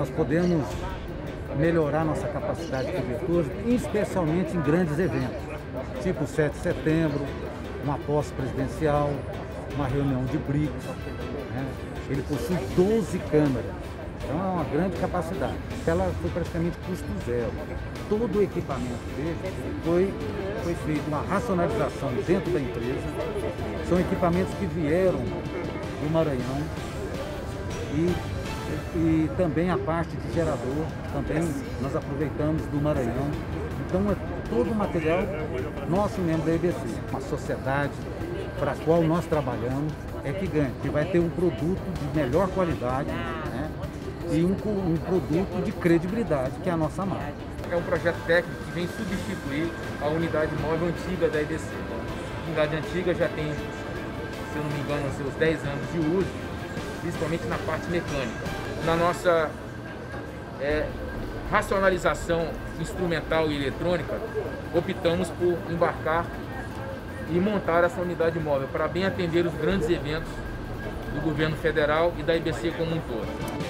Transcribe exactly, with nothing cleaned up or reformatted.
nós podemos melhorar nossa capacidade de cobertura, especialmente em grandes eventos, tipo sete de setembro, uma posse presidencial, uma reunião de BRICS, né? Ele possui doze câmeras, então é uma grande capacidade. Ela foi praticamente custo zero. Todo o equipamento dele foi, foi feito uma racionalização dentro da empresa. São equipamentos que vieram do Maranhão e E também a parte de gerador, também nós aproveitamos do Maranhão. Então é todo o material nosso mesmo da E B C. Uma sociedade para a qual nós trabalhamos é que ganha, que vai ter um produto de melhor qualidade, né? E um, um produto de credibilidade, que é a nossa marca. É um projeto técnico que vem substituir a unidade móvel antiga da E B C. A unidade antiga já tem, se eu não me engano, seus dez anos de uso, principalmente na parte mecânica. Na nossa é, racionalização instrumental e eletrônica, optamos por embarcar e montar essa unidade móvel para bem atender os grandes eventos do governo federal e da E B C como um todo.